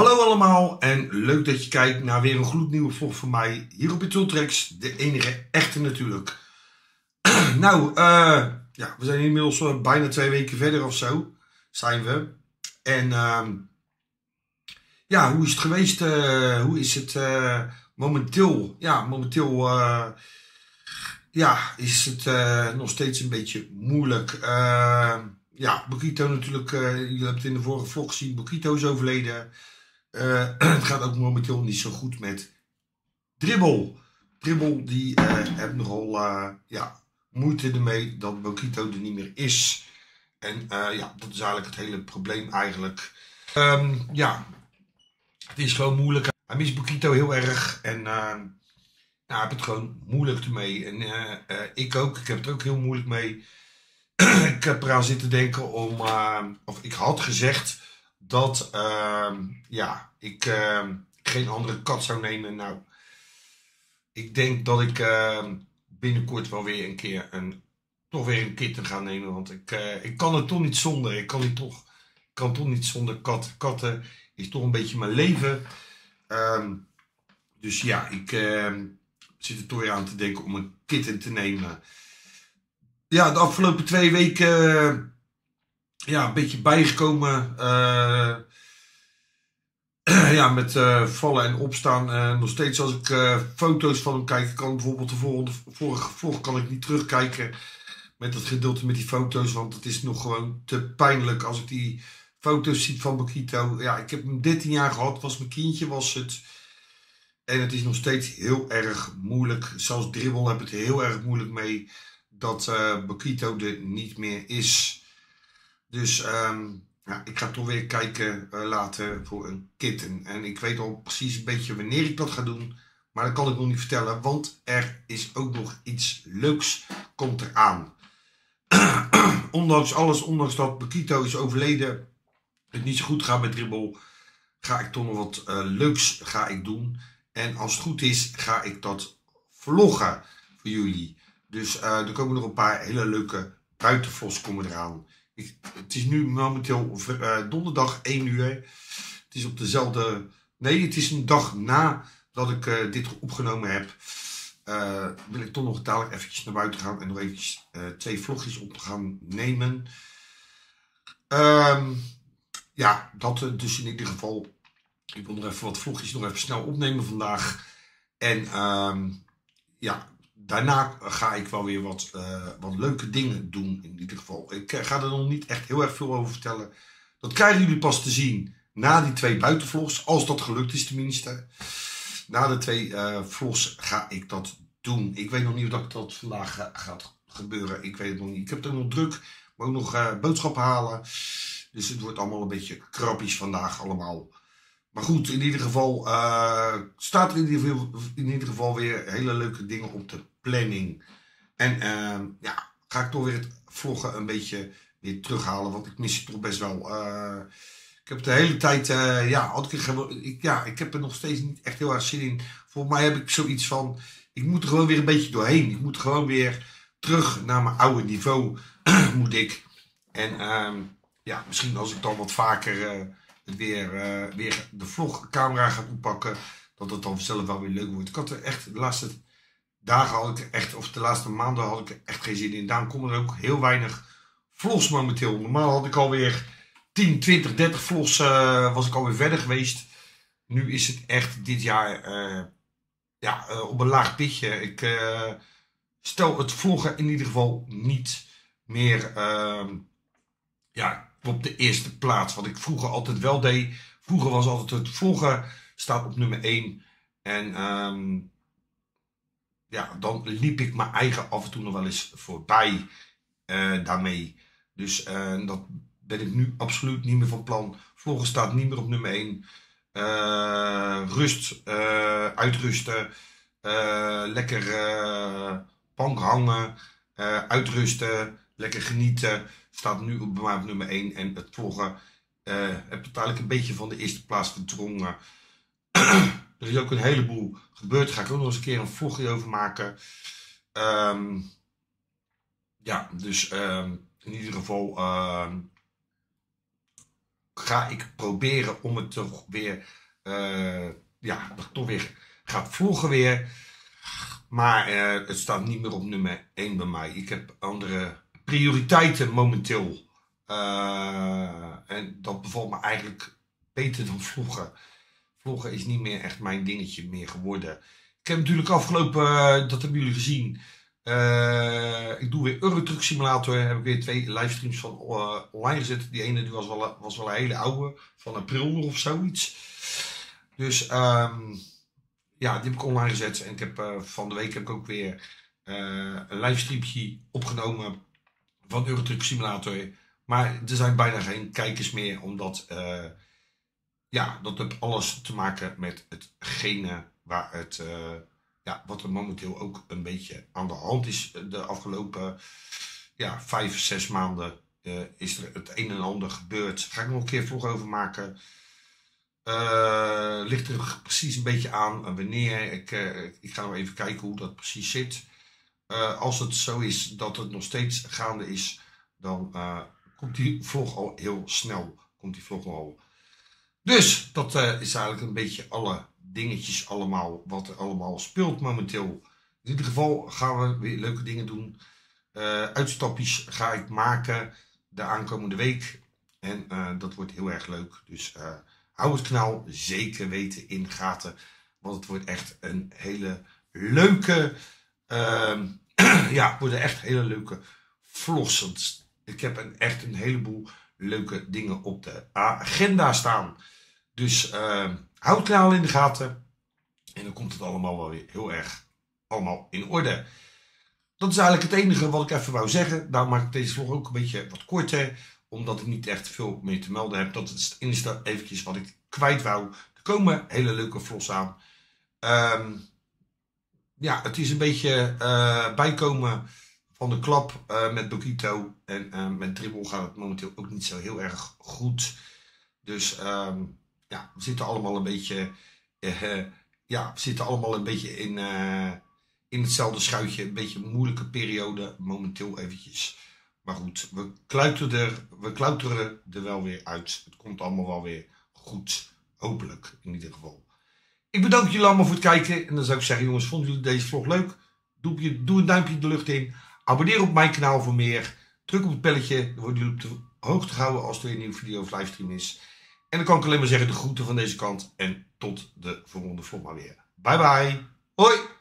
Hallo allemaal en leuk dat je kijkt naar weer een gloednieuwe vlog van mij hier op ItzUltraxx, de enige echte natuurlijk. Nou, ja, we zijn inmiddels bijna 2 weken verder of zo, zijn we. En ja, hoe is het geweest? Hoe is het momenteel? Ja, momenteel ja, is het nog steeds een beetje moeilijk. Ja, Bokito natuurlijk, jullie hebben het in de vorige vlog gezien, Bokito is overleden. Het gaat ook momenteel niet zo goed met Dribbel. Dribbel die heeft nogal ja, moeite ermee dat Bokito er niet meer is. En ja, dat is eigenlijk het hele probleem eigenlijk. Ja, het is gewoon moeilijk. Hij mist Bokito heel erg en hij heeft het gewoon moeilijk ermee. En ik ook, ik heb het ook heel moeilijk mee. Ik heb eraan zitten denken om, of ik had gezegd dat ja, ik geen andere kat zou nemen. Nou, ik denk dat ik binnenkort wel weer een keer toch weer een kitten ga nemen. Want ik kan het toch niet zonder. Ik kan toch niet zonder katten. Katten is toch een beetje mijn leven. Dus ja, ik zit er toch weer aan te denken om een kitten te nemen. Ja, de afgelopen 2 weken ja, een beetje bijgekomen. Ja, met vallen en opstaan. Nog steeds als ik foto's van hem kijk, kan ik bijvoorbeeld de vorige vlog kan ik niet terugkijken. Met dat gedeelte met die foto's, want het is nog gewoon te pijnlijk als ik die foto's zie van Bokito. Ja, ik heb hem 13 jaar gehad, was mijn kindje, was het. En het is nog steeds heel erg moeilijk. Zelfs Dribbel heb het heel erg moeilijk mee. Dat Bokito er niet meer is. Dus ja, ik ga toch weer kijken later voor een kitten. En ik weet al precies een beetje wanneer ik dat ga doen. Maar dat kan ik nog niet vertellen. Want er is ook nog iets leuks. Komt eraan. Ondanks alles, ondanks dat Bokito is overleden. Het niet zo goed gaat met Dribbel. Ga ik toch nog wat leuks doen. En als het goed is ga ik dat vloggen voor jullie. Dus er komen nog een paar hele leuke buitenvlogs komen eraan. Het is nu momenteel donderdag 1 uur. Het is op dezelfde... Nee, het is een dag na dat ik dit opgenomen heb. Wil ik toch nog dadelijk eventjes naar buiten gaan. En nog eventjes 2 vlogjes op gaan nemen. Ja, dat dus in ieder geval. Ik wil nog even wat vlogjes nog even snel opnemen vandaag. En ja... Daarna ga ik wel weer wat leuke dingen doen in ieder geval. Ik ga er nog niet echt heel erg veel over vertellen. Dat krijgen jullie pas te zien na die 2 buitenvlogs. Als dat gelukt is tenminste. Na de 2 vlogs ga ik dat doen. Ik weet nog niet of dat vandaag gaat gebeuren. Ik weet het nog niet. Ik heb het ook nog druk. Ik moet ook nog boodschappen halen. Dus het wordt allemaal een beetje krappies vandaag allemaal. Maar goed, in ieder geval staat er in ieder geval weer hele leuke dingen op de planning. En ja, ga ik toch weer het vloggen een beetje weer terughalen, want ik mis het toch best wel. Ik heb de hele tijd, ja, ik heb er nog steeds niet echt heel erg zin in. Volgens mij heb ik zoiets van, ik moet er gewoon weer een beetje doorheen. Ik moet gewoon weer terug naar mijn oude niveau, moet ik. En ja, misschien als ik dan wat vaker... weer de vlogcamera gaat oppakken, dat het dan zelf wel weer leuk wordt. Ik had er echt de laatste maanden had ik er echt geen zin in. Daarom komen er ook heel weinig vlogs momenteel. Normaal had ik alweer 10, 20, 30 vlogs was ik alweer verder geweest. Nu is het echt dit jaar ja, op een laag pitje. Ik stel het vloggen in ieder geval niet meer ja, op de eerste plaats. Wat ik vroeger altijd wel deed. Vroeger was altijd het vloggen. Staat op nummer 1. En ja, dan liep ik mijn eigen af en toe nog wel eens voorbij. Daarmee. Dus dat ben ik nu absoluut niet meer van plan. Vloggen staat niet meer op nummer 1. Rust. Uitrusten. Lekker bank hangen. Uitrusten. Lekker genieten. Staat nu bij mij op nummer 1. En het vloggen heb ik eigenlijk een beetje van de eerste plaats verdrongen. Er is ook een heleboel gebeurd. Daar ga ik ook nog eens een keer een vlogje over maken. Ja, dus in ieder geval ga ik proberen om het toch weer, ja, toch weer gaat vloegen weer. Maar het staat niet meer op nummer 1 bij mij. Ik heb andere prioriteiten momenteel. En dat bevalt me eigenlijk beter dan vloggen. Vloggen is niet meer echt mijn dingetje meer geworden. Ik heb natuurlijk afgelopen, dat hebben jullie gezien. Ik doe weer Euro Truck simulator. Daar heb ik weer 2 livestreams van online gezet. Die ene die was wel een hele oude. Van april of zoiets. Dus ja, die heb ik online gezet. En ik heb, van de week heb ik ook weer een livestreamje opgenomen. Van Euro Truck simulator. Maar er zijn bijna geen kijkers meer. Omdat ja, dat heeft alles te maken met hetgene waar het... ja, wat er momenteel ook een beetje aan de hand is de afgelopen 5, 6 maanden is er het een en ander gebeurd. Daar ga ik nog een keer vlog over maken. Ligt er precies een beetje aan wanneer. Ik ga nog even kijken hoe dat precies zit. Als het zo is dat het nog steeds gaande is, dan komt die vlog al heel snel. Dus dat is eigenlijk een beetje alle dingetjes allemaal, wat er allemaal speelt momenteel. In ieder geval gaan we weer leuke dingen doen. Uitstapjes ga ik maken de aankomende week. En dat wordt heel erg leuk. Dus hou het kanaal zeker weten in de gaten. Want het wordt echt een hele leuke... ja, het worden echt hele leuke vlogs. Ik heb echt een heleboel leuke dingen op de agenda staan. Dus... houd het kanaal in de gaten. En dan komt het allemaal wel weer heel erg allemaal in orde. Dat is eigenlijk het enige wat ik even wou zeggen. Daarom maak ik deze vlog ook een beetje wat korter. Omdat ik niet echt veel meer te melden heb. Dat is het enige eventjes wat ik kwijt wou. Er komen hele leuke vlogs aan. Ja, het is een beetje bijkomen van de klap met Bokito. En met Dribbel gaat het momenteel ook niet zo heel erg goed. Dus... ja, we zitten allemaal een beetje, in hetzelfde schuitje. Een beetje een moeilijke periode momenteel eventjes. Maar goed, we klauteren er wel weer uit. Het komt allemaal wel weer goed. Hopelijk in ieder geval. Ik bedank jullie allemaal voor het kijken. En dan zou ik zeggen jongens, vonden jullie deze vlog leuk? Doe een duimpje de lucht in. Abonneer op mijn kanaal voor meer. Druk op het belletje. Dan worden jullie op de hoogte gehouden als er weer een nieuwe video of livestream is. En dan kan ik alleen maar zeggen de groeten van deze kant. En tot de volgende vlog maar weer. Bye bye. Hoi.